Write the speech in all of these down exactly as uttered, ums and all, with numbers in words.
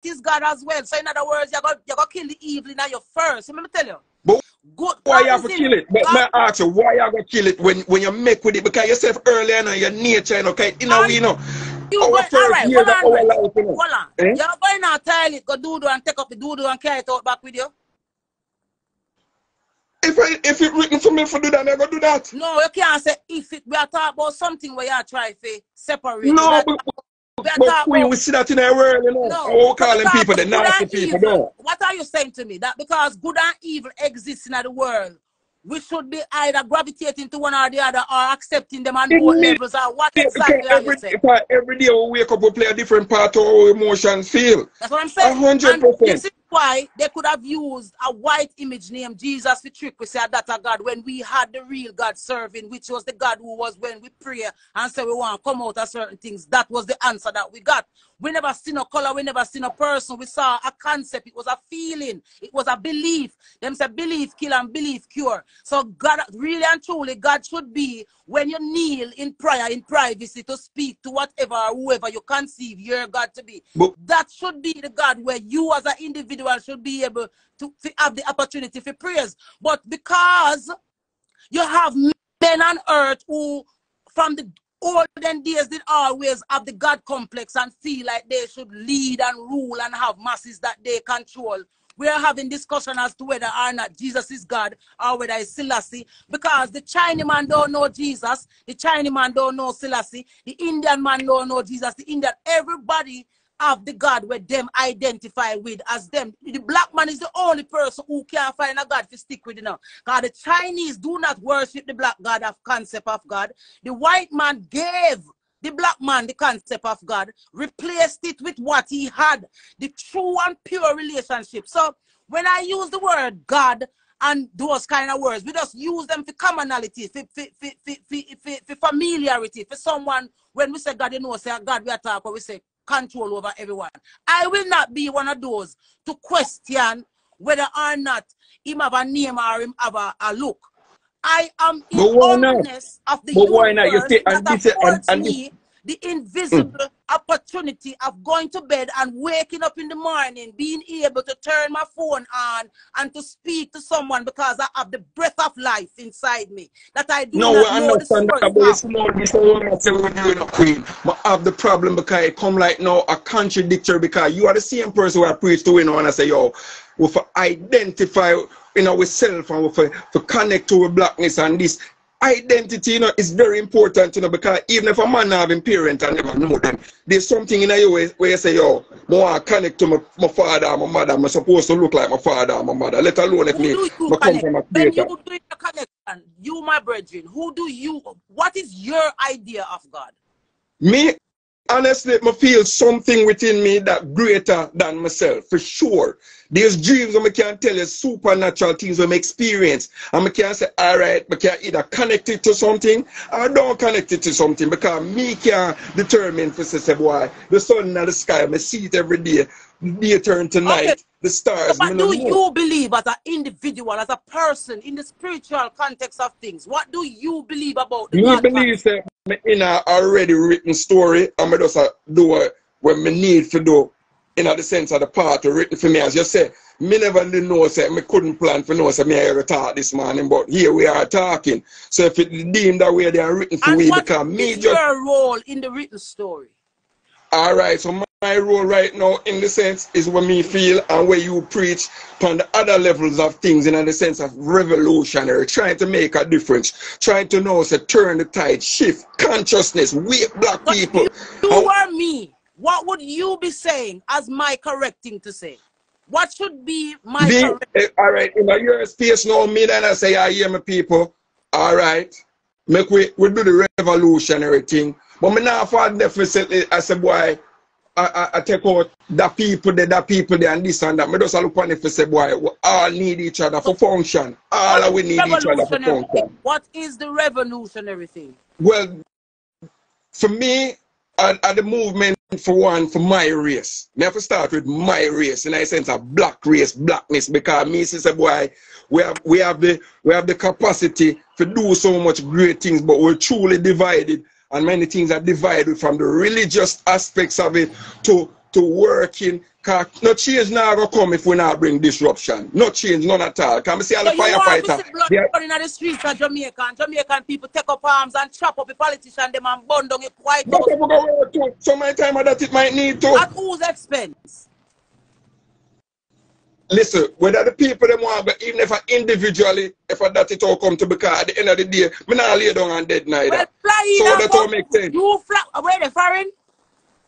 practice God as well. So in other words, you're going you're to kill the evil now you first. Let me tell you. But good why you have to kill it? But my answer, why you have to kill it when, when you make with it? Because yourself earlier and your nature, and okay? You know, you know. You going, all right, hold on, hold on. You know. Hold on. Eh? You're going to tell it, go do do and take up the do do and carry it out back with you. If I, if it's written for me for do that, I go do that. No, you can't say if it. We are talking about something where you are trying to separate. No, but, but, but we, we see that in our world, you know. No, oh, calling people the nasty people. Evil, no. What are you saying to me? That because good and evil exist in the world, we should be either gravitating to one or the other, or accepting them on both levels, or what exactly okay, every, are you saying? If I, every day we wake up, we play a different part of our emotions feel. That's what I'm saying. one hundred percent. Why they could have used a white image named Jesus to trick we say that a God when we had the real God serving, which was the God who was when we pray and say we want to come out of certain things. That was the answer that we got. We never seen a color, we never seen a person, we saw a concept, it was a feeling, it was a belief. Them say belief kill and belief cure. So God really and truly, God should be when you kneel in prayer in privacy to speak to whatever or whoever you conceive your God to be. But that should be the God where you as an individual should be able to, to have the opportunity for prayers. But because you have men on earth who from the olden days did always have the God complex and feel like they should lead and rule and have masses that they control. We are having discussion as to whether or not Jesus is God or whether it's Selassie, because the Chinese man don't know Jesus, the Chinese man don't know Selassie, the Indian man don't know Jesus, the Indian, everybody of the God where them identify with as them. The black man is the only person who can find a God to stick with, you know. Because the Chinese do not worship the black God of concept of God. The white man gave the black man the concept of God, replaced it with what he had, the true and pure relationship. So when I use the word God and those kind of words, we just use them for commonality, for, for, for, for, for, for familiarity, for someone. When we say God, you know, say God, we attack, or we say control over everyone. I will not be one of those to question whether or not him have a name or him have a, a look. I am in oneness of the universe that affords me the invisible mm. opportunity of going to bed and waking up in the morning, being able to turn my phone on and to speak to someone because I have the breath of life inside me. That I do no, not know understand the that, but it's not this one, Queen. But I have the problem because it come like now a contradictory, because you are the same person who I preach to, you know, and I say, yo, we for identify in ourselves and we for, for connect to our blackness and this. Identity, you know, is very important, you know, because even if a man have a parent and never know them, there's something in you where you say, yo, no, I connect to my, my father and my mother. I'm supposed to look like my father and my mother, let alone if me, me come from a when you do your connection, you, my brethren, who do you, what is your idea of God? Me, honestly, I feel something within me that greater than myself, for sure. There's dreams that I can't tell you, supernatural things that I experience. And I can't say, all right, I can either connect it to something or don't connect it to something, because me can determine for say, why the sun in the sky, I see it every day, day turn to night, okay. The stars. But do you believe as an individual, as a person, in the spiritual context of things, what do you believe about the God? You believe that I'm in an already written story, and I just do what I need to do. In the sense of the part written for me, as you say, me never did know, say, me couldn't plan for no, say, me I talk this morning, but here we are talking. So if it deemed that way, they are written for and me, because me just. What is your role in the written story? All right, so my, my role right now, in the sense, is what me feel and where you preach on the other levels of things, in the sense of revolutionary, trying to make a difference, trying to know, say, turn the tide, shift consciousness, wake black but people. You are me. What would you be saying as my correct thing to say? What should be my the, correct thing? Uh, all right, in your space now, me then I say, I hear my people, all right, make we, we do the revolutionary thing. But me now for definitely, I say, boy, I, I, I take out the people there, the people there, and this and that. Me just look on it for say, boy, we all need each other for function. All we need each other for function. What is the revolutionary thing? Well, for me, at the movement, for one, for my race. I have to start with my race, in a sense of black race, blackness, because me since a boy, we have, we have the we have the capacity to do so much great things, but we're truly divided, and many things are divided from the religious aspects of it to to work in. No change now going to come if we not bring disruption. No change, none at all. Can we see all the so firefighters? Blood are... pouring on the streets of Jamaica, and Jamaican people take up arms and chop up the politicians them and burn down the White House. But people go to so many times that it might need to. At whose expense? Listen, whether the people them want, but even if I individually, if I that it all come to because at the end of the day, me not lay down and dead neither. Well, fly so that all make sense. You fly where the foreign?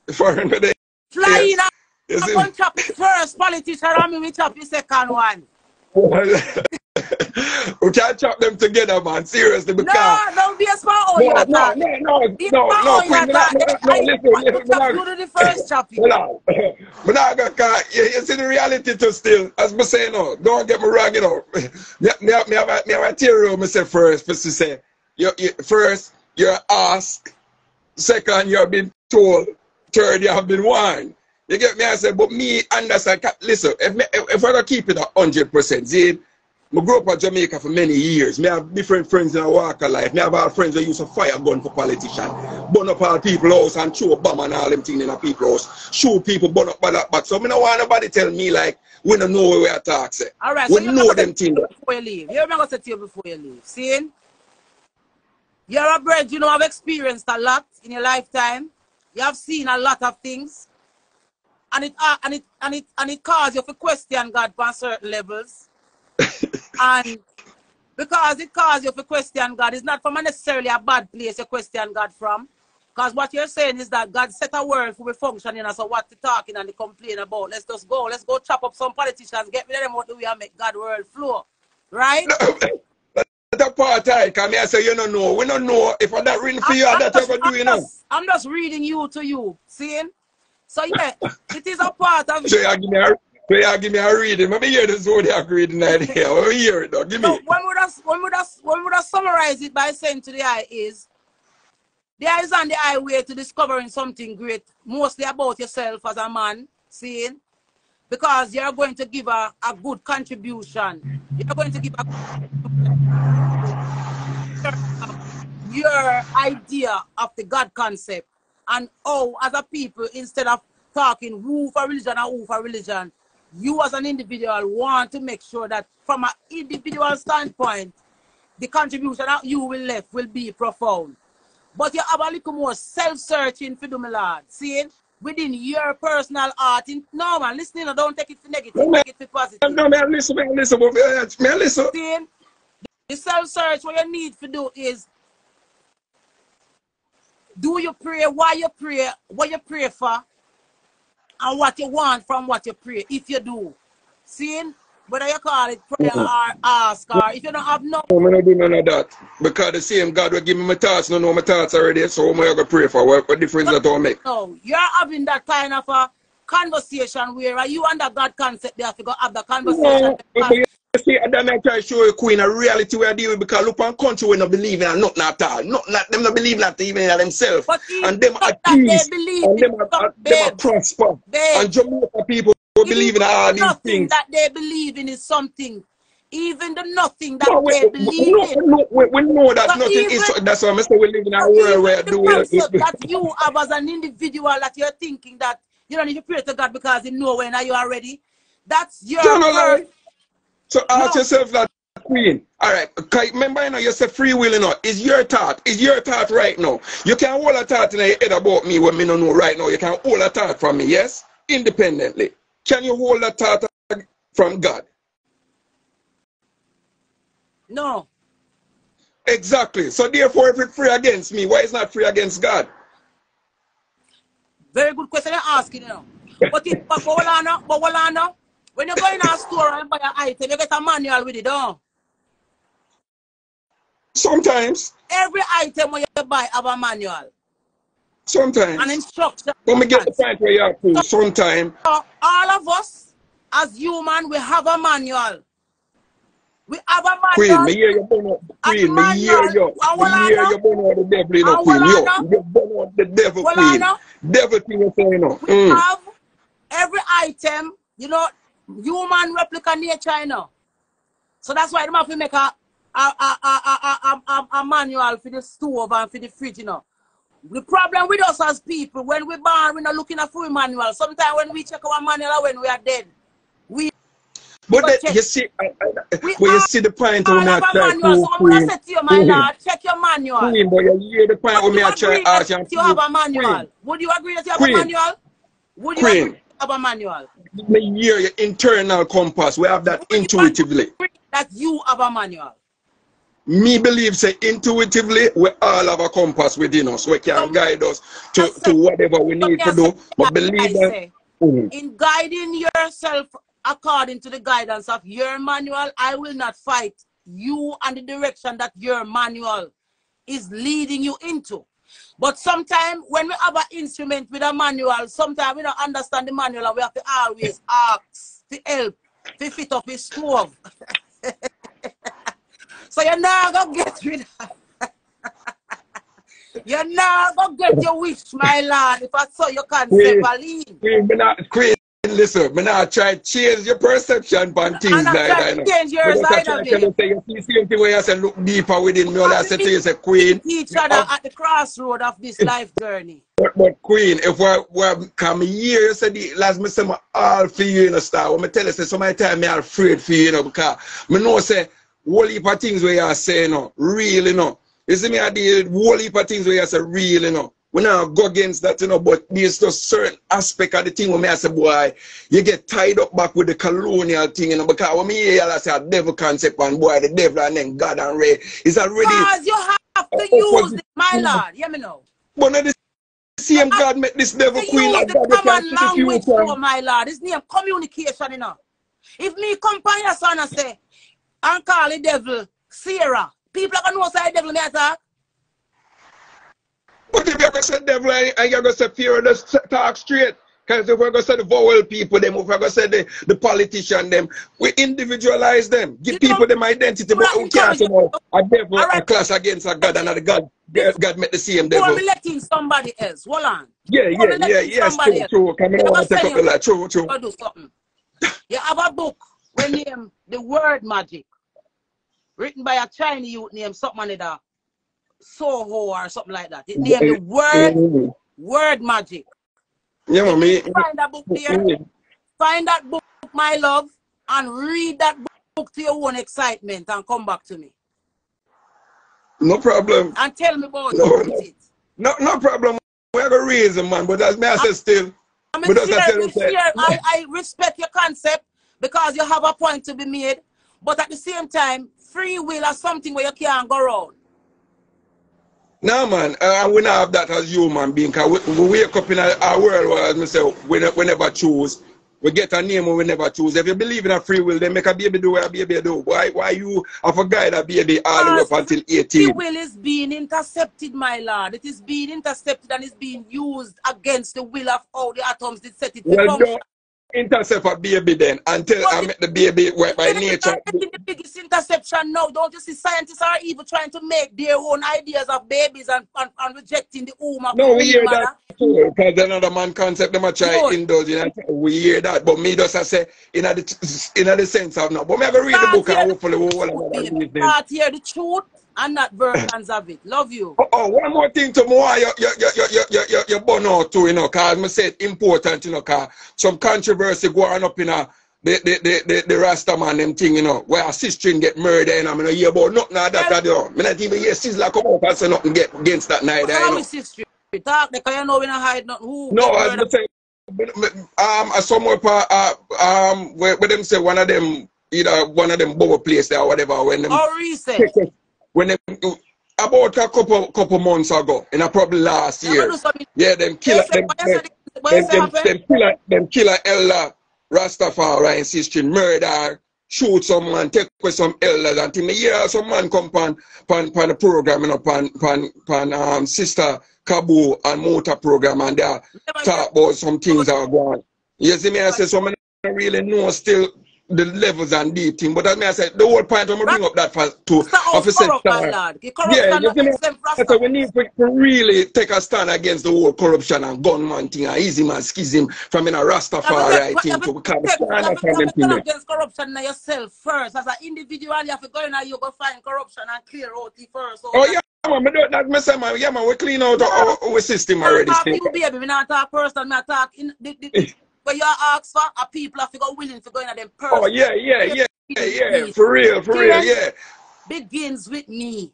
The foreign they fly yes. in yes. I can chop the first politician and me chop the second one. We can't chop them together, man, seriously, because... No, don't be a small oil at all. No, no, no, no, no, Queen, no, listen, listen. You do the first chopping. But now, you see the reality too still, as I say, no, don't get me wrong, you know. Me have a theory, I say first, first you say, first, you're asked, second, you're being told, third, you have been warned. You get me? I say, but me understand, listen, if I don't keep it at one hundred percent, see, I grew up in Jamaica for many years. I have different friends in a walk of life. I have all friends that use a fire gun for politicians. Burn up all people's house and throw a bomb and all them things in a people's house. Shoot people, burn up all that back. So I don't want nobody tell me like, we don't know where we are talking. All right, we so know them things. Before you leave. You're not going to tell you before you leave. See? You're a bread, you know, I've experienced a lot in your lifetime. You have seen a lot of things. And it, uh, and it, and it, and it causes you to question God on certain levels. And because it causes you to question God, it's not from necessarily a bad place you question God from. Because what you're saying is that God set a world for functioning, and so what you're talking and you complain about, let's just go, let's go chop up some politicians, get rid of them out the way and make God's world flow. Right? That's a part I come here say, you don't know. We don't know if I'm not reading for you, I'm not ever doing now. I'm just reading you to you, seeing? So yeah, it is a part of it. So yeah, give me a reading. Let me hear the Zodiac reading idea. Let me hear it though. Give me. So when would I, when would I, when would I summarize it by saying to the eye is, the eye is on the highway to discovering something great, mostly about yourself as a man, seeing, because you're going to give a, a good contribution. You're going to give a your idea of the God concept and how other people, instead of talking who for religion and who for religion, you as an individual want to make sure that from an individual standpoint, the contribution that you will left will be profound. But you have a little more self-searching for the Lord, seeing within your personal art. In, no, man, listening, I don't take it for negative, no, take it for positive. No, man, listen, man, listen, man, listen. Seeing, the self-search, what you need to do is, do you pray, why you pray, what you pray for, and what you want from what you pray, if you do. Seeing, whether you call it prayer or ask, or if you don't have no... No, I don't do none of that. Because the same God will give me my thoughts, no, no, my thoughts already, so I'm going to pray for what, what difference but, that don't make. No, you're having that kind of a conversation where you and that God concept, they have to go have the conversation. No, but you see, I don't try to show you, Queen, a reality where I deal with, because look on country we don't believe in nothing at all. Not, not, them not believe in even in themselves. And them are peace, and them are prosper. Babe. And Jamaica people who believe in all these things. That they believe in is something. Even the nothing that no, we, they believe we, in. No, we, we know that so nothing even, is, that's why I'm saying we live in a world where I do it. That you have as an individual that you're thinking that you don't need to pray to God because in nowhere now you are ready. That's your no, no, no. So ask no. yourself that, Queen. All right. Remember, you know, you say free will, you know. It's your thought. It's your thought right now. You can hold a thought in your head about me when me don't know right now. You can hold a thought from me, yes? Independently. Can you hold a thought from God? No. Exactly. So therefore, if it's free against me, why is not free against God? Very good question I'm asking, you know. But it, but hold on now, but hold on now. When you go in a store and buy an item, you get a manual with it, don't? Sometimes. Every item when you buy have a manual. Sometimes. An instruction. Let me get the point where you are to. Sometimes. So all of us, as humans, we have a manual. We have a manual. Queen, me hear you burn out. Queen, me hear you. Me hear you burn out the devil, you know, Queen. Yo, you burn out the devil, Queen. Devil thing you say, you know. We have every item, you know, human replica near China. So that's why they have to make a a, a, a, a, a, a manual for the stove and for the fridge, you know. The problem with us as people, when we're born, we're not looking at full manual. Sometimes when we check our manual when we are dead, we... But, but then, you see, I, I, we well, you see the point of me I try to Queen. Say to you, my lord, check your manual. Queen, but you hear the point of me I try to ask you. You have a manual. Queen. Would you agree that you have Queen. a manual? Would you Queen. agree that you have a manual? You hear your internal compass. We have that Would intuitively. You that you have a manual. Me believe say intuitively we all have a compass within us. We can so, guide us to, to whatever we need to do. But believe that mm. in guiding yourself according to the guidance of your manual, I will not fight you and the direction that your manual is leading you into. But sometimes when we have an instrument with a manual, sometimes we don't understand the manual and we have to always ask to help to fit up his stove. So you're not going to get rid of You're not going to get your wish, my lord. If I saw you can't say Queen. Listen, man, I try to change your perception on things and like that. I change your side of it. You see the way I say look deeper within me. All I say to you is a Queen. Each other at the crossroad of this life journey. But, but Queen, if I, I come here, you say last me say I'm all for you, you know, star. When I tell you, say, so many times I'm afraid for you, you know, because I know say whole heap of things where you say, you know, real, you know. You see me, I deal with whole heap of things where you say real, you know. We now go against that, you know, but there's just certain aspect of the thing when I say, boy, you get tied up back with the colonial thing, you know, because when I hear I say a devil concept and boy, the devil and then God and Ray, it's already... Because you have to use it, my lord, you know. But now the same God make this devil queen like God. You have to use the common language for, my lord. It's near communication, you know. If me companion your son and say, and call the devil Sarah, people are going to know say the devil matter. But if you're going to say devil and you're going to say fear, let's talk straight. Because if we're going to say the vowel people, them, if we're going to say the, the politician, them, we individualize them. Give you people them identity, but we can't say a devil, right. A class against a God, and a God, God make the same devil. You're relating somebody else. Hold on. Yeah, yeah, yeah, yeah. True, true. Come on, take up a lot. True, true. Do something. You have a book named The Word Magic, written by a Chinese youth named something like that. Soho or something like that. It named the word mm-hmm. word magic. Yeah, mommy. Find that book there. Mm-hmm. Find that book, my love, and read that book to your own excitement and come back to me. No problem. And tell me about no, it. No, no problem. We have a reason, man, but as me I said still. I, mean, share, I, share, I, I respect your concept because you have a point to be made, but at the same time, free will is something where you can't go wrong. No, man, uh, we don't have that as human beings. We, we wake up in our, our world where, as I say, we, we never choose. We get a name and we never choose. If you believe in a free will, then make a baby do what a baby do. Why, why you have a guide a baby all the way up until eighteen? Free will is being intercepted, my lord. It is being intercepted and it's being used against the will of all the atoms that set it to well, function. Don't intercept a baby then until but I make the baby well, by nature. Biggest interception now, don't you see? Scientists are even trying to make their own ideas of babies and, and, and rejecting the womb of no, we hear mother. That too, because another man concept them a try indoors, you know, we hear that, but me just I say in the in the sense of now, but me have to read the book and hopefully we will start hear the truth and not versions of it. Love you. Oh, oh one more thing to more you you you you you you you burn out too, you know, cause I said important, you know, cause some controversy going up in a The, the, the, the, the Rasta man, them thing, you know, where a sister get murdered and I'm going to hear about nothing like that. I don't even hear sister come out and say nothing get against that neither. How is sister? Talk, because you know we don't hide nothing. Who no, I was saying, um, somewhere, uh, um, where, where them say one of them, either one of them bubble place there or whatever. When them, oh, recent. When them, about a couple couple months ago, in a probably last year. Yeah, them killer, them, them, them, them, them killer, them killer elder. Rastafari and sister murder, shoot someone, take away some elders, and to me, yeah, some man come pan pan pan the program, you know, pan pan pan um sister Cabo and motor program, and they talk about some things are gone. You see me, I say some man really know still the levels and deep thing, but as me I said, the whole point I'm gonna bring up that for to officer. Yeah, you see me, so we need to really take a stand against the whole corruption and gunman thing and easy man schism from in a Rastafari thing to become stand against corruption yourself first. As an individual, you have to go in and you go find corruption and clear out the first. Oh yeah, man, we do that, me say, man. Yeah, man, we clean out our, our system already. I people, baby. We not talk person, not talk. In, the, the, but you ask for a people have to go willing to go in at them person. Oh, yeah, yeah, yeah, yeah, yeah, yeah. For real, for real, yeah. Begins with me.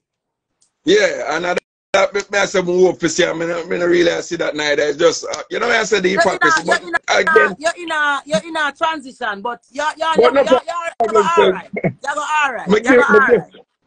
Yeah, and I, that me I said, move up for see. I mean, I mean, I really see that neither. It's just, uh, you know, what I said the hypocrisy. You're in a, but you're in a, again, you're in a, you're in a transition, but you're, you're, but you're, you're, you're, you're all right. You're all right. You're, you're all right.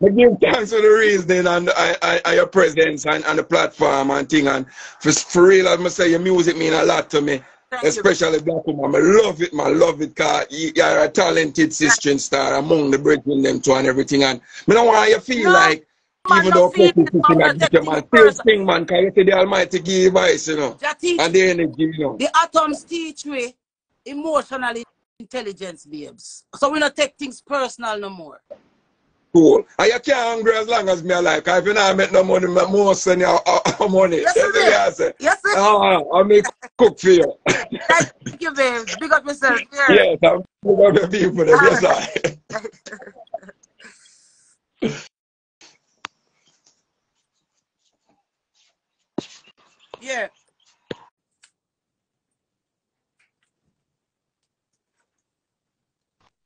I give thanks for the reasoning and I, I, I your presence and, and the platform and thing. And for, for real, I must say, your music means a lot to me. Thank especially you. Black woman. I love it, man. I love it, because you're a talented sister star among the brethren them too and everything. And I don't want you to feel no, like, man, even though people think like this, man, still sing, man, because you say the Almighty give advice, you know. And the energy, you know. The atoms teach me emotional intelligence, babes. So we don't take things personal no more. Cool. And you can't hungry as long as me alive. Cause if you not make no money, my most send you money. Yes, yes, sir. Yes, sir. Uh, I make cook for you. Thank you, babe. Big up yourself. Yeah. Yes, I'm big up your people. Yes, sir. Yeah.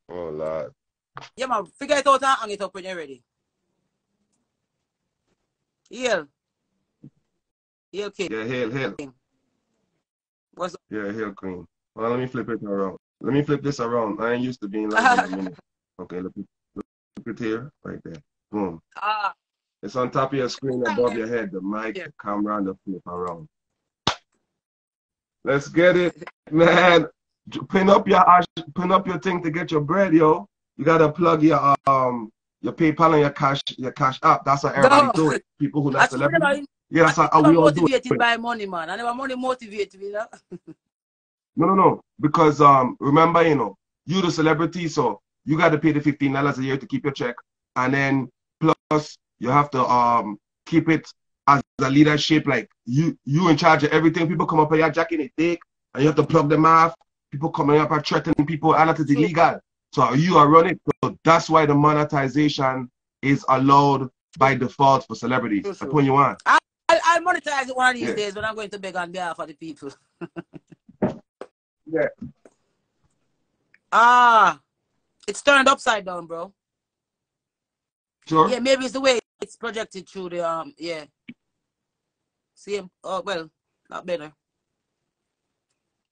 Oh, Lord. Yeah, man, figure it out and hang it up when you're ready. Heal. Heal, King. Yeah, hail, hail. What's up? Yeah, hail, Queen. Well, let me flip it around. Let me flip this around. I ain't used to being like that. Okay, look, look, look it here. Right there. Boom. Ah. It's on top of your screen above your head. The mic, yeah. Come round and flip around. Let's get it, man. Pin up your pin up your thing to get your bread, yo. You gotta plug your um your PayPal and your cash your cash app. That's how everybody no. do it. People who not celebrities. Yeah, that's how we all do it. I'm motivated by money, man. I never money motivated me, you know? No, no, no. Because um remember, you know, you the celebrity, so you gotta pay the fifteen dollars a year to keep your check, and then plus you have to um keep it as a leadership. Like you you in charge of everything. People come up and you're jacking a dick, and you have to plug them off. People coming up and threatening people, and that is illegal. So you are running. So that's why the monetization is allowed by default for celebrities. That's what you want. I, I, I monetize it one of these yeah. days when I'm going to beg on behalf of the people. Yeah. Ah, it's turned upside down, bro. Sure. Yeah, maybe it's the way it's projected through the um. Yeah. Same. Oh well, not better.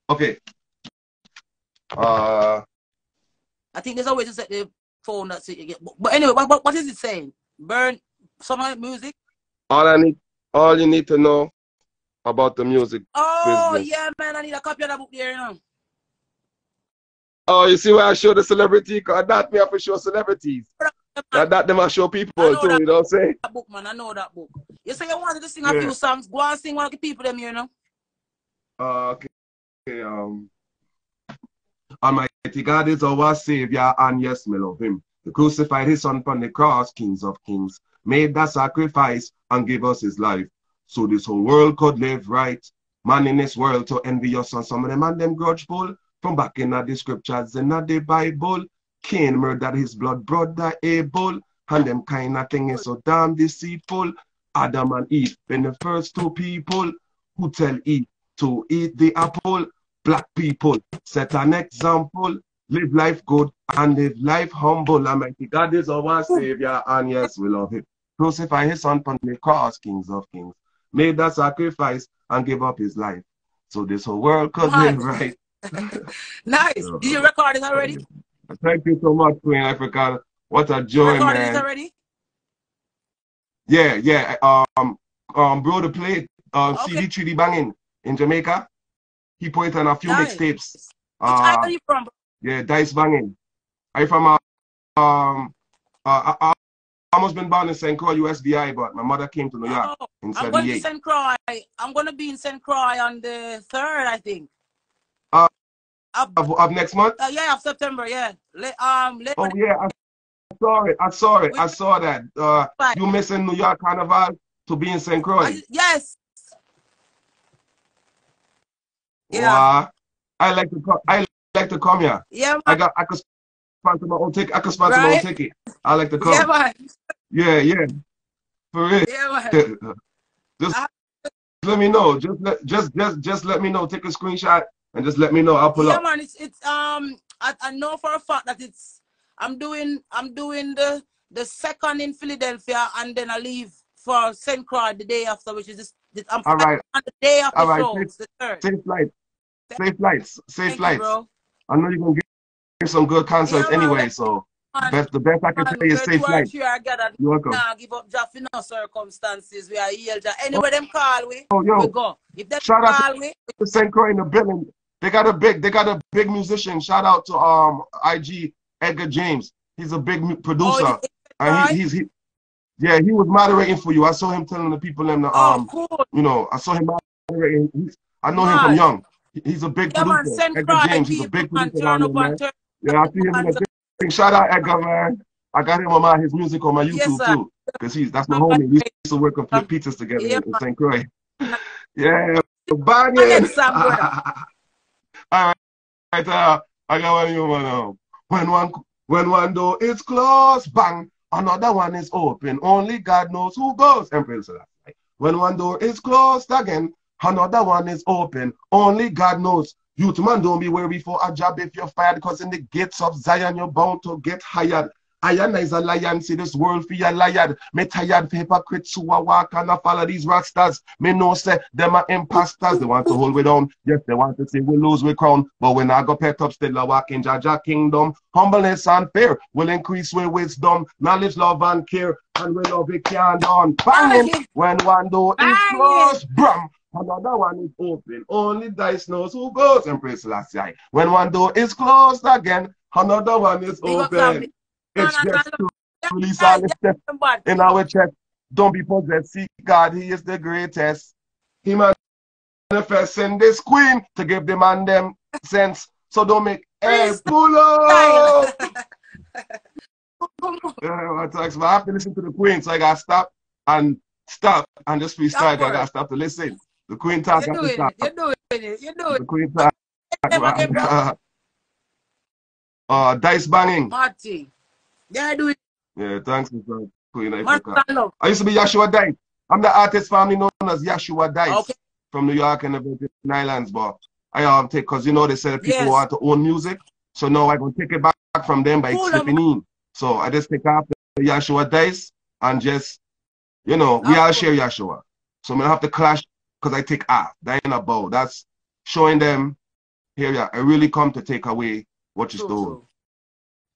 Okay. Uh. I think there's a way to set the phone that so you get. But anyway, what, what is it saying? Burn some of that music? All I need, all you need to know about the music. Oh, business. Yeah, man. I need a copy of that book there, you know. Oh, you see where I show the celebrity? Because that me I for show celebrities. That, that them I show people I too, that, you know what I'm saying? That book, man. I know that book. You say you wanted to sing yeah. a few songs. Go and sing one of the people them, you know. Uh, okay. okay um. Almighty God is our Savior, and yes, we love Him. He crucified His Son upon the cross, Kings of Kings, made that sacrifice and gave us His life, so this whole world could live right. Man in this world to envy us, and some of them and them grudgeful from back in the scriptures in the Bible. Cain murdered his blood brother Abel, and them kind of thing is so damn deceitful. Adam and Eve been the first two people who tell Eve to eat the apple. Black people, set an example, live life good and live life humble. Almighty God is our Savior, and yes, we love Him. Crucify His Son upon the cross, Kings of Kings, made that sacrifice and gave up His life, so this whole world could live right. Nice. So, did you record it already? Thank you so much, Queen Ifrica. What a joy, recorded man. It already? Yeah, yeah. Um, um, bro, the play, uh, okay. C D three D banging in Jamaica. He put it on a few nice. mixtapes. Uh, are you from? Yeah, Dice Banging. Are you from? Uh, um, uh, I, I almost been born in Saint Croix, U S V I, but my mother came to New York oh, in seventy-eight. I'm going to Saint Croix. I'm going to be in Saint Croix on the third, I think. Uh, up, of, of next month? Uh, yeah, of September. Yeah. Le, um, oh yeah, I saw it. I saw it. Which, I saw that. Uh, you missing New York Carnival to be in Saint Croix? I, yes. Yeah, wow. I like to come. I like to come here. Yeah, man. I got. I could sponsor my own ticket. I could sponsor right? my own ticket. I like to come. Yeah, man. yeah, yeah. for real. Yeah, just I, let me know. Just let just just just let me know. Take a screenshot and just let me know. I'll pull yeah, up. Yeah, man. It's it's um. I, I know for a fact that it's. I'm doing I'm doing the the second in Philadelphia, and then I leave for Saint Croix the day after, which is just. I'm all right. On the day after all right. Show, safe, the third. Safe flight. Safe flights. Safe Thank flights. You, I know you're gonna get some good concerts yeah, anyway, man. So. Man, best, the best I can man, say is safe flight. You're welcome. Nah, give up Jaffe in no circumstances. We are healed. Anyway, oh, them call we, oh, yo, we go. If they shout call out to we, Saint Croix in the building. They got a big, they got a big musician. Shout out to um I G Edgar James. He's a big producer. Oh, and he, he's he, yeah, he was moderating for you. I saw him telling the people in the um, oh, cool. you know, I saw him moderating. He's, I know man. him from young. He's a big yeah, producer. Man, Edgar James, he's a big producer. On him, man. Yeah, I see him in the shout out Edgar, man. I got him on my his music on my YouTube yes, too, because he's that's my homie. We used to work and flip pizzas together yeah, in Saint Croix. Yeah, banging. All right, uh, I got one you want now. When one when one door is closed, bang, another one is open. Only God knows who goes. Emperor said that. When one door is closed again, another one is open. Only God knows. Youth man, don't be weary for a job if you're fired, because in the gates of Zion you're bound to get hired. Iron is a lion, see this world for your liar. Me tired for hypocrites who are walk and I follow these rockstars. Me know say them are imposters. They want to hold we down. Yes, they want to say we lose we crown. But when I go pet up, still I walk in Jaja kingdom. Humbleness and fear will increase with wisdom. Knowledge, love, and care. And we love it can done. Bang it. When one door is closed, brum. Another one is open. Only Dice knows who goes. And praise last night. When one door is closed again, another one is open. It's just to release all the steps in our chest. Don't be possessed. See God, he is the greatest. He manifests in this queen to give them and them sense. So don't make a pull up. I have to listen to the queen, so I gotta stop and stop and just freestyle. I gotta stop to listen. The queen talk. You're doing it. You're doing it. You're doing it. The queen talk. Uh, uh, Dice banging. Marty. Yeah, I do it. Yeah, thanks, Mister Queen Ifrica. I used to be Yashua Dice. I'm the artist family known as Yashua Dice okay. from New York and the Virgin Islands, but I um take because you know they said people yes. want to own music, so now I gonna take it back from them by cool, slipping man. in. So I just take after Yashua Dice and just you know we oh, all cool. share Yashua, so I'm gonna have to clash because I take ah that ain't a bow. That's showing them here. Yeah, I really come to take away what you cool, stole. Cool.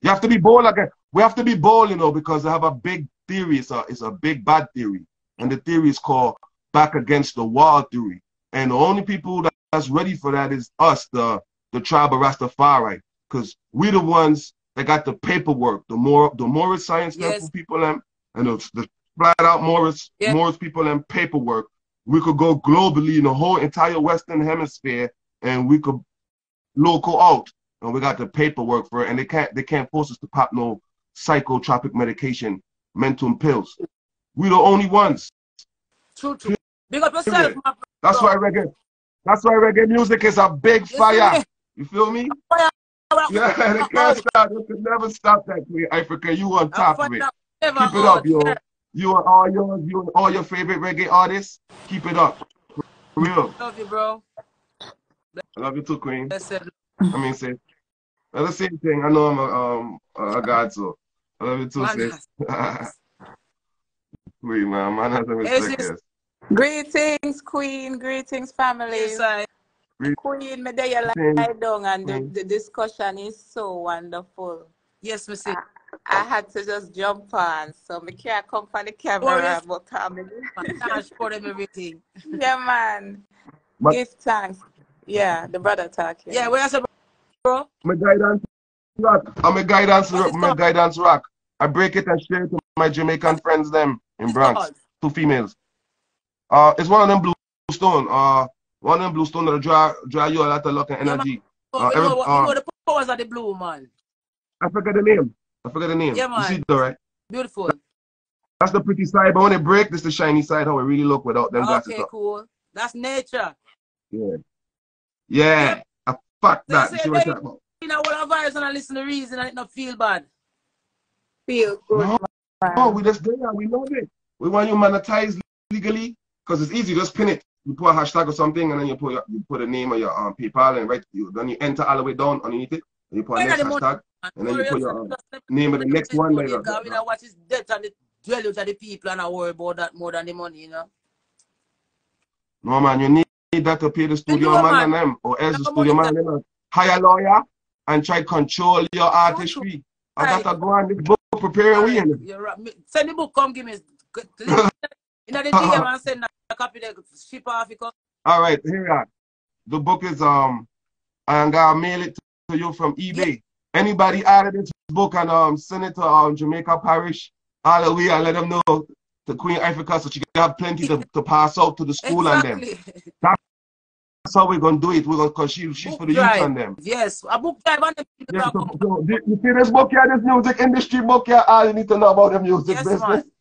You have to be bold again. We have to be bold, you know, because I have a big theory. It's a, it's a big, bad theory. And the theory is called back against the wall theory. And the only people that's ready for that is us, the, the tribe of Rastafari. Because we're the ones that got the paperwork, the more the Morris science yes. people and, and the, the flat out Morris, yeah. Morris people and paperwork. We could go globally in the whole entire Western Hemisphere and we could local out. And we got the paperwork for it. And they can't, they can't force us to pop no psychotropic medication, mental pills. We're the only ones. True, true. Big up yourself, my that's why reggae. That's why reggae music is a big fire. You feel me? Fire. Yeah, they can't stop. They can never stop that way, Ifrica. You on top of it. Keep it up, yo. You and all yours, you and all your favorite reggae artists. Keep it up. For real. Love you, bro. I love you too, Queen. I mean, say, that's the same thing. I know I'm a, um, a god, so I love you too, sis. Wait, man, man has a mistake. Yes. Greetings, Queen. Greetings, family. Yes, Greetings. Queen, may they lie down, and the, the discussion is so wonderful. Yes, Missy. I, I had to just jump on, so I can't come from the camera, but I'm everything. Yeah, man. But give thanks. Yeah, the brother talking. Yeah, where's the bro? My guidance rock. I'm a guidance rock. My guidance rock. I break it and share it with my Jamaican friends them in Bronx. Two females. Uh, it's one of them blue stone. Uh, one of them blue stone that draw draw you a lot of luck and energy. Yeah, uh, every, you know, uh, you know the powers of the blue man. I forget the name. I forget the name. Yeah, man. You see though, right? Beautiful. That's the pretty side, but when it break, this is the shiny side. How it really look without them glasses. Okay, cool. Up. That's nature. Yeah. Yeah, I fuck that. You see what I'm talking about? You know, what vibes and I listen to reason, I don't feel bad. Feel good. No, no, we just there. We love it. We want you monetized legally, because it's easy. Just pin it. You put a hashtag or something, and then you put your, you put a name or your um, PayPal, and right, you, then you enter all the way down underneath it. And you put a next hashtag, and then you put your um, name of the next one. Like that. We know what is debt and the deluge of the people, and I worry about that more than the money, you know. No man, you need that to pay the studio man, man and them, or else the studio man them hire a lawyer and try control your artistry. I got to go on this book preparing we. Right. Send the book, come give me. You know the D M and send a copy the ship off. All right, here we are. The book is um, I'm gonna mail it to you from eBay. Yeah. Anybody out of this book and um, send it to um Jamaica Parish, all the way, and let them know to Queen Ifrica, so she can have plenty to, to pass out to the school exactly. and them. That's how we're going to do it. We're going to, because she, she's book for the drive. Youth and them. Yes, a book drive on them. Yes, so, so, you see this book here, this music industry book here, all you need to know about the music yes, business. Man.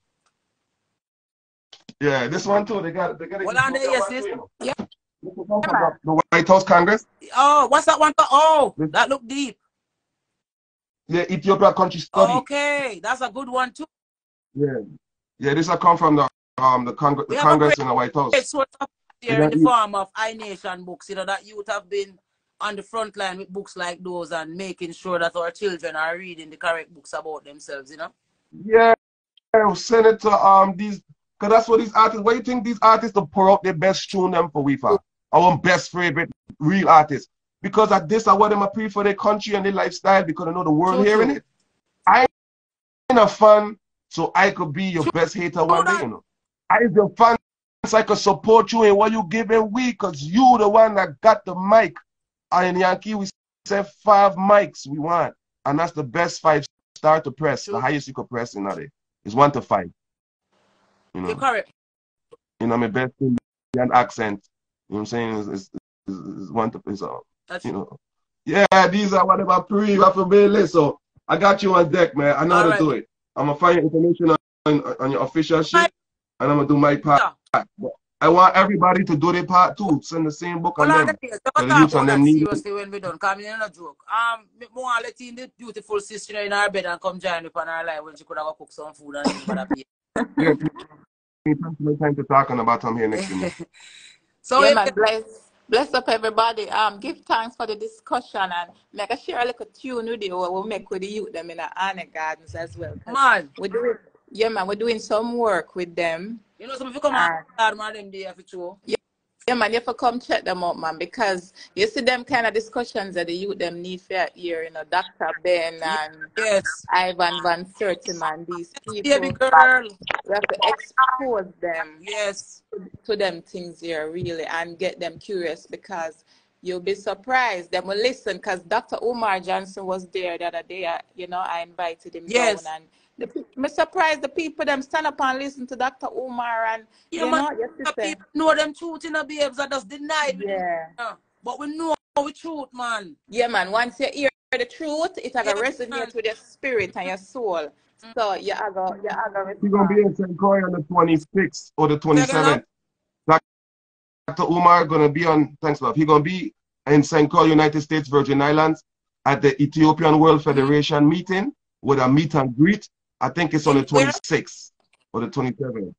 Yeah, this one too. They got, they got well, it. There, yes, this, yeah. This is yeah. The White House Congress. Oh, what's that one called? Oh, this, that look deep. The Ethiopia Country Study. Okay, that's a good one too. Yeah. Yeah, this will come from the um the, Cong the Congress in the White House. It's sort of there in the form of iNation books, you know, that youth have been on the front line with books like those and making sure that our children are reading the correct books about themselves, you know? Yeah, send it to um these, because that's what these artists, what do you think these artists to pour out their best tune them for we for? Our best favorite real artists. Because at this, I want them to pray for their country and their lifestyle, because I know the world true, hearing true. It. I ain't a fan. So I could be your best hater one day, you know. I is your fans, I could support you in what you give and we, because you the one that got the mic. And in Yankee, we said five mics we want. And that's the best five star to press. True. The highest you could press in that day is one to five. You know, you're correct. You know, my best Indian accent. You know what I'm saying? It's, it's, it's one to it's all. That's you know. True. Yeah, these are whatever pre you have to be late. So I got you on deck, man. I know all how right. to do it. I'm gonna find information on, on your official shit, and I'm gonna do my part. But I want everybody to do their part too. Send the same book well, on them. Don't talk about that seriously when we done. Cause me no joke. Um, me want let in the beautiful sister in her bed and come join me on her life when she could have cooked some food and for that. Yeah, no time to talk on about I'm here next to me. So yeah, man, bless, bless up everybody. Um, give thanks for the discussion and make a share a little tune with you. We'll make with the youth them in the Arnett Gardens as well. Man, we're doing yeah, man, we're doing some work with them. You know, some people come out uh, them there for sure. Yeah, yeah, man, you have to come check them out, man, because you see them kind of discussions that the youth them need for here, you know, Doctor Ben and yes. Ivan Van Sertim and these people. Baby girl. We have to expose them yes. to, to them things here, really, and get them curious, because you'll be surprised. Them will listen, because Doctor Omar Johnson was there the other day. I, you know, I invited him yes. down, and the, I'm surprised the people them stand up and listen to Doctor Omar and yeah, you man, know, the people know them truth, you know, babes that just denied yeah. me. But we know the truth, man. Yeah, man. Once you hear the truth, it has yeah, to resonate man. With your spirit and your soul. Mm-hmm. So you have to, you have to you're gonna be in Saint Croix on the twenty-sixth or the twenty-seventh. Doctor Omar gonna be on. Thanks, love. He gonna be in Saint Croix, United States, Virgin Islands, at the Ethiopian World Federation mm-hmm. meeting with a meet and greet. I think it's on the twenty-sixth or the twenty-seventh.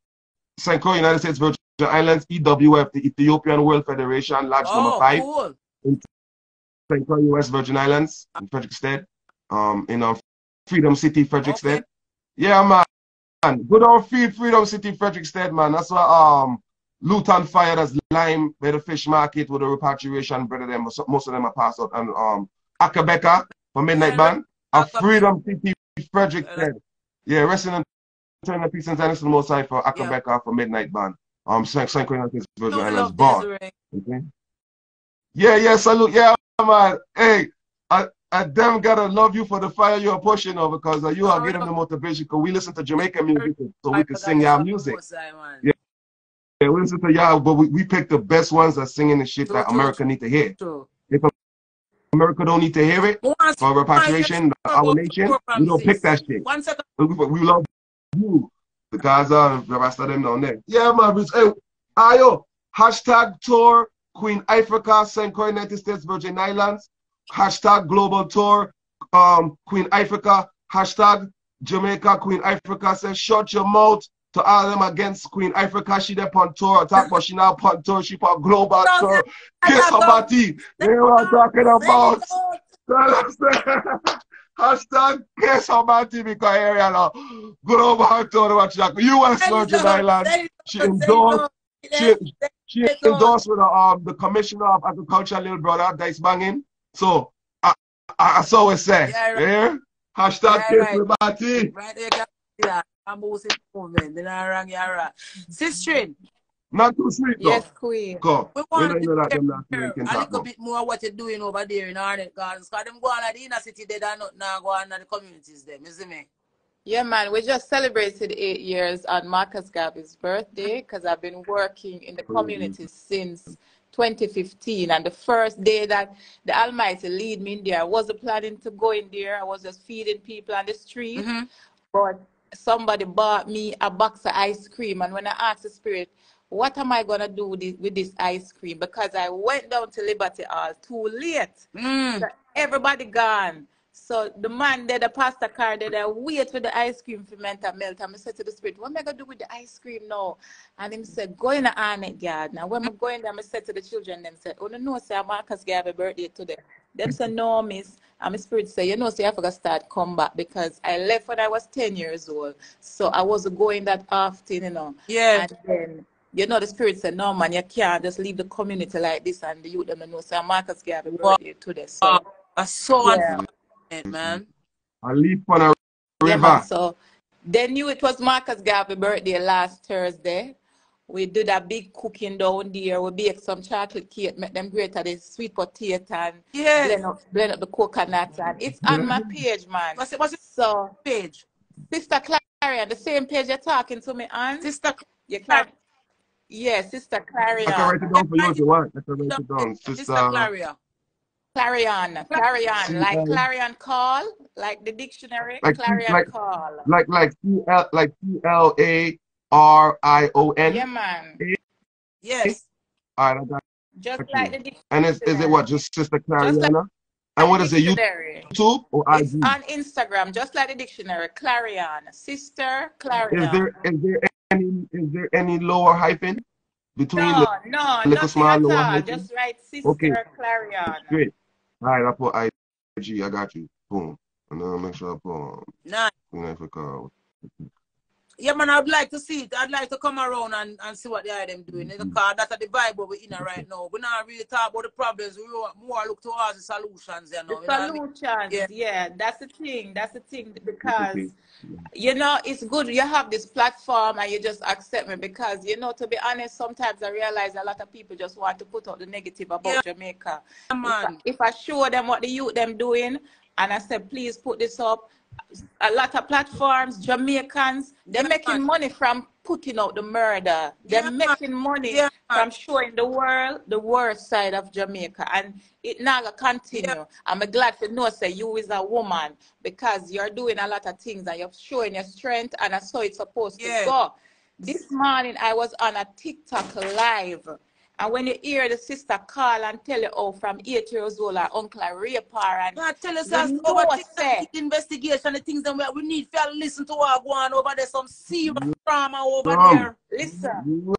Saint Croix, United States, Virgin Islands, E W F, the Ethiopian World Federation, Lodge oh, number five. Cool. In Saint Croix, U S, Virgin Islands, in Frederickstead, um, in uh, Freedom City, Frederickstead. Okay. Yeah, man. Good old free Freedom City, Frederickstead, man. That's what um, Luton Fire, that's Lime, where the fish market with the repatriation, brother, them. Most of them are passed out. And um, Akabeka for Midnight Band, and Freedom City, Frederickstead. Yeah, resting and turning the peace and kindness to the Most High for Akabeka yeah. for Midnight Band. Um, Saint Saint Corinthians Virgin Islands Bar. Okay. Yeah, yeah, salute, yeah, man. Hey, I, I damn gotta love you for the fire you are pushing over, because uh, you are giving them the motivation. Because we listen to Jamaican music, so we can sing y'all music. Yeah, yeah, we listen to y'all, but we, we pick the best ones that singing the shit that America need to hear. If America don't need to hear it for repatriation, our nation, we don't pick that shit. One second. We love you, the Gaza and the rest of them down there. Yeah, man. Hey, Ayo, hashtag tour Queen Ifrica, Saint Croix, United States, Virgin Islands. Hashtag global tour um, Queen Ifrica. Hashtag Jamaica, Queen Ifrica. Says shut your mouth to all them against Queen Ifrica. She there on tour, talk about she now on tour, she on global tour. Kiss somebody. They were talking about. Hashtag kiss somebody because area now global tour. You and Virgin Islands. She endorsed. She, she endorsed with the, um, the commissioner of agriculture, little brother, Dice Banging. So I, I, I saw it say. Yeah, right. Yeah? Hashtag yeah, kiss somebody. Right there, yeah. I'm also moving. Then I rang Yara. Sister. Not too sweet, though. Yes, Queen. Go. We want we to know that not a little bit more what you're doing over there in Arnett Gardens. Because them go on at the inner city, they don't now go on at the communities there, isn't it? Yeah, man. We just celebrated eight years on Marcus Garvey's birthday because I've been working in the community since twenty fifteen, and the first day that the Almighty lead me in there, I wasn't planning to go in there. I was just feeding people on the street. Mm-hmm. But somebody bought me a box of ice cream, and when I asked the spirit, what am I going to do with this, with this ice cream? Because I went down to Liberty Hall too late. Mm. So everybody gone. So the man there, the pastor car there, I wait for the ice cream ferment and melt. And I said to the spirit, what am I going to do with the ice cream now? And he said, go in the Arnett Garden. And when I'm going there, I said to the children, them said, oh, no, no, sir, Marcus gave a birthday today. Them said, no, miss. And my spirit said, you know, so I forgot to start comeback because I left when I was ten years old. So I wasn't going that often, you know. Yeah. And then, you know, the spirit said, no, man, you can't just leave the community like this. And the youth, them know, so Marcus gave a birthday today. So uh, that's so yeah. unfortunate, man. I leave on a river. Yeah, so they knew it was Marcus Garvey birthday last Thursday. We did a big cooking down there. We bake some chocolate cake, make them greater, the sweet potato, and yes. blend, up, blend up the coconut. And it's on my page, man. What's it? What's it? So page, Sister Clarion, the same page you're talking to me on. Sister, you can. Yeah, Sister Clarion. I can write it down for you if you want. I can write it down. Sister, Sister Clarion. Clarion, Clarion, like Clarion call, like the dictionary. Like, Clarion like, call. Like like C L like C L A. R I O N. Yeah, man. A yes. All right, I got it. Just okay. Like the and is, is it what? Just Sister Clarion? Like and what is it? YouTube or it's I G? On Instagram, just like the dictionary. Clarion. Sister Clarion. Is there is there any is there any lower hyphen between no, the, no, little small lower hyphen? Just write Sister okay. Clarion. That's great. All right, I put I G. I got you. Boom. And then I'll make sure I put um, nice. Africa. Yeah, man, I'd like to see it. I'd like to come around and, and see what they are them doing. Mm-hmm. Because that's the vibe we're in right now. We're not really talking about the problems. We more look towards the solutions. You know, the you solutions, know I mean? yeah. yeah. That's the thing. That's the thing. Because, you know, it's good. You have this platform and you just accept me. Because, you know, to be honest, sometimes I realize a lot of people just want to put out the negative about yeah. Jamaica. Yeah, man. If, I, if I show them what the youth them doing and I said, please put this up. A lot of platforms, Jamaicans, they're yeah. making money from putting out the murder. They're yeah. making money yeah. from showing the world the worst side of Jamaica. And it now continue. Yeah. I'm glad to know, say, you is a woman because you're doing a lot of things and you're showing your strength and I saw it's supposed yeah. to go. This morning, I was on a TikTok live. And when you hear the sister call and tell you, oh, from eight years old, our uncle Raypar, and yeah, tell us us over the investigation, the things that we need, fell listen to our one over there, some serious drama over um, there. Listen,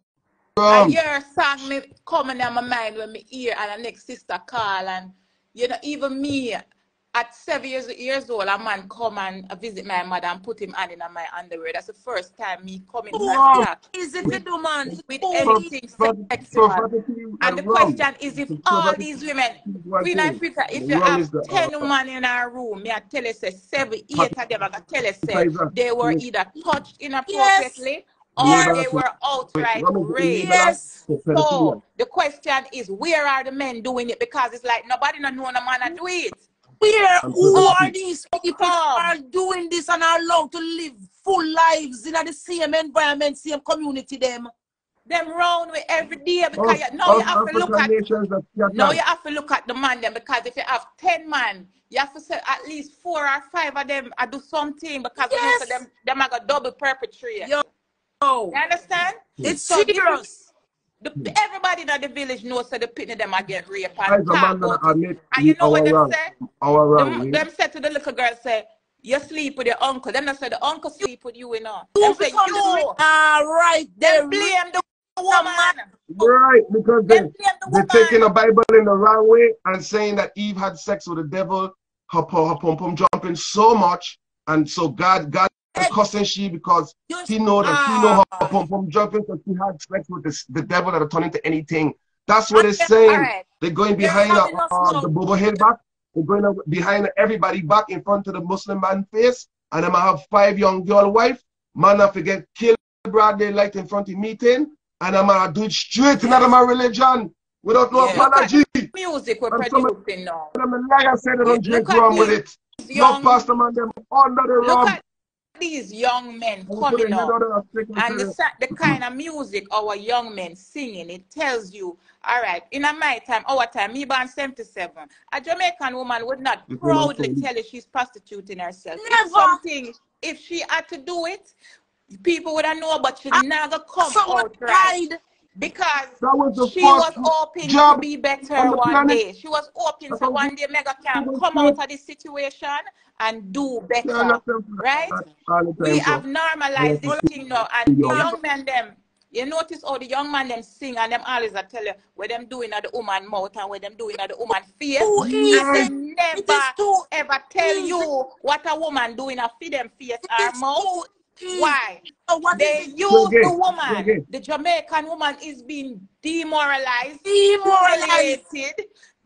I um, hear song me coming in my mind when me hear and the next sister call, and you know, even me at seven years years old, a man come and visit my mother and put him hand in my underwear. That's the first time me coming wow. back is it to do, man, with anything sexual. And the question is, if all these women, Queen Ifrica, if you have ten women in our room, me I tell you, say seven, eight of them, I tell you, say they were either touched inappropriately. Yes. Or they were outright raped. Yes. So the question is, where are the men doing it? Because it's like nobody not knowing a man that do it. Where who are these people are doing this and are allowed to live full lives in the same environment, same community? Them, them round with every day because you, now you have to look at now you have to look at the man them because if you have ten man, you have to say at least four or five of them I do something because yes. most of them them are gonna double perpetrate. Yo, you understand? It's so serious. The, everybody in the village knows that so the pity them I get raped and, and you know what them say? Them, them said to the little girl, say, You sleep with your uncle. Them not say the uncle sleep with you, you know. Them say you. Ah, right. They blame the woman. Right, because they, they the they're taking the Bible in the wrong way and saying that Eve had sex with the devil, her pom pom, pom jumping so much, and so God, God is cussing she because you, he know that uh, he know her pom pom jumping because she had sex with this, the devil that are turning to anything. That's what they're saying. Right. They're going behind they're a, uh, the bobo head back. They're going a, behind everybody back in front of the Muslim man face. And I'm going to have five young girl wife. Man, I forget, kill Brad daylight in front of meeting. And I'm going to do it straight yes. out of my religion without no yeah. apology. Music we're and producing now. Like I said, I don't drink rum with it. Young, no pastor man, them under the look rum. At these young men coming up and the, the kind of music our young men singing, it tells you, all right, in my time, our time, me born seventy-seven, a Jamaican woman would not it's proudly tell you she's prostituting herself. Never. It's something, if she had to do it, people would have known, but she never come out right. Because was she was hoping to be better on one planet. day. She was hoping so one day Mega can come out of this situation and do better, right? We have normalized this thing now, and the young men them, you notice all the young men them sing and them always I tell you what them doing at the woman mouth and what them doing at the woman face. They never ever tell you what a woman doing a feed them face or mouth. Why? So they use okay. the woman. Okay. The Jamaican woman is being demoralized, demoralized,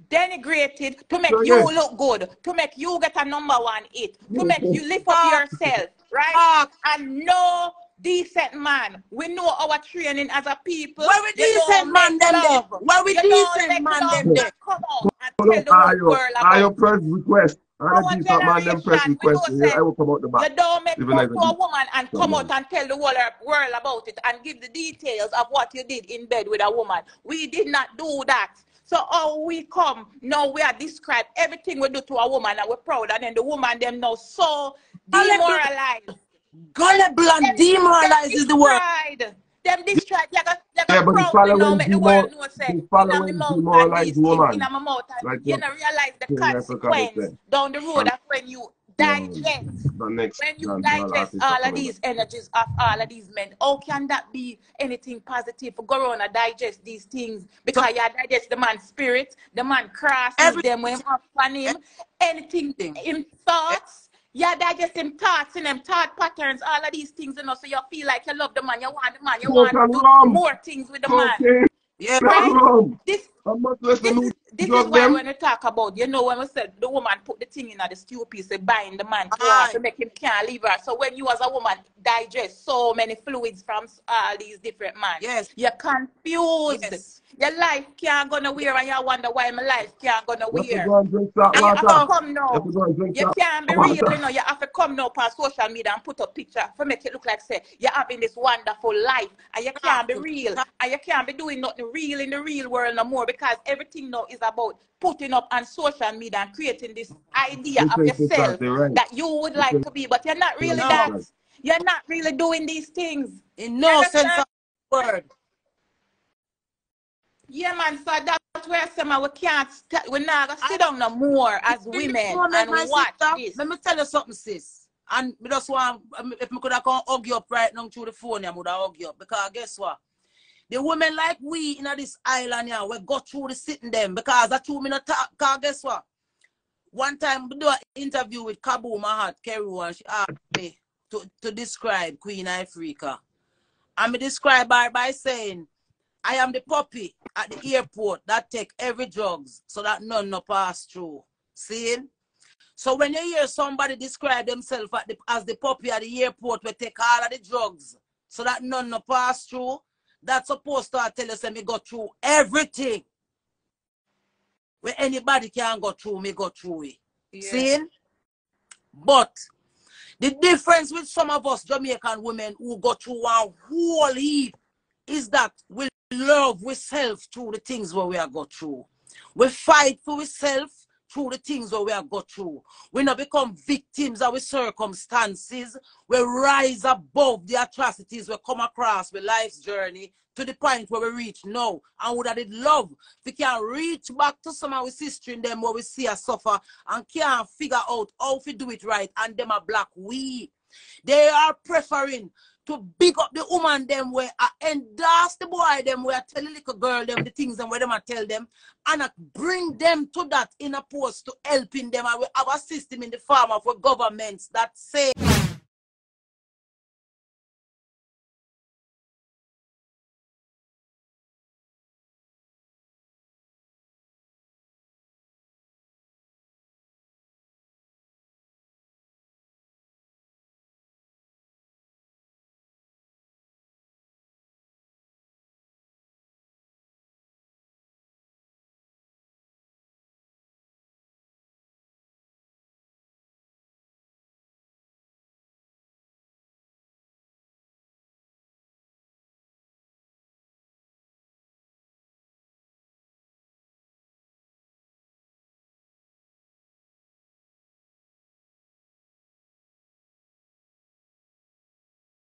denigrated to make okay. you look good, to make you get a number one hit, to make you lift up yourself, right? Uh, and no decent man. We know our training as a people. Where we decent man them love. Them. Where we you decent man them them. Come on and tell the world about your first request. I don't that man them press request. I will come out the back. You don't make like a woman and come yeah. out and tell the whole world about it and give the details of what you did in bed with a woman. We did not do that. So all we come, now we are described everything we do to a woman and we're proud, and then the woman them now so demoralized. Gullible demoralized is the word. Them this tribe, like a, like yeah, a crowd, you know, make the world know, say, in my mouth and this woman. in my mouth, and like you know, realize the consequence down the road of when you digest, next, when you digest all of these energies of all of these men. How can that be anything positive for go around and digest these things? Because you digest the man's spirit, the man crosses them when you have fun him, anything in thoughts. Yeah, that just them thoughts and them thought patterns, all of these things, you know, so you feel like you love the man, you want the man, you want to do more things with the man. Yeah, right? This, this, is, this is why when we talk about, you know, when we said the woman put the thing in the stew piece, they bind the man to, her, to make him can't leave her. So when you as a woman digest so many fluids from all these different men, yes. you're confused. Yes. Your life can't go nowhere, and you wonder why my life can't go nowhere. You have to come now. You can't be real, you know. You have to come now on social media and put a picture for make it look like say you're having this wonderful life, and you can't be real, and you can't be doing nothing real in the real world no more because everything now is about putting up on social media and creating this idea of yourself that you would like to be, but you're not really that. You're not really doing these things in no sense of the word. Yeah, man, so that's where some we can't, we're not going to sit down no more as women and watch this. Let me tell you something, sis. And we just want, if we could have come hug you up right now through the phone, I would have hug you up. Because guess what? The women like we in this island here, we go through the sitting them. Because that's who we not talk. Because guess what? One time, we do an interview with Kabu Mahat, Kerry, and she asked me to, to describe Queen Ifrica. And me describe her by saying, I am the puppy at the airport that take every drugs so that none no pass through. See? So when you hear somebody describe themselves the, as the puppy at the airport, we take all of the drugs so that none no pass through, that's supposed to tell us that me go through everything. Where anybody can go through, me go through it. Yeah. See? But the difference with some of us Jamaican women who go through a whole heap is that we love ourselves through the things where we are go through. We fight for ourselves through the things that we have got through. We not become victims of our circumstances. We rise above the atrocities we come across with life's journey to the point where we reach now. And would that it love, we can reach back to some of our sisters in them where we see us suffer and can't figure out how to do it right. And them are black we. They are preferring to big up the woman them where I endorse the boy them where I tell the little girl them the things them where them I tell them, and I bring them to that in a post to helping them. I will have a system in the form of governments that say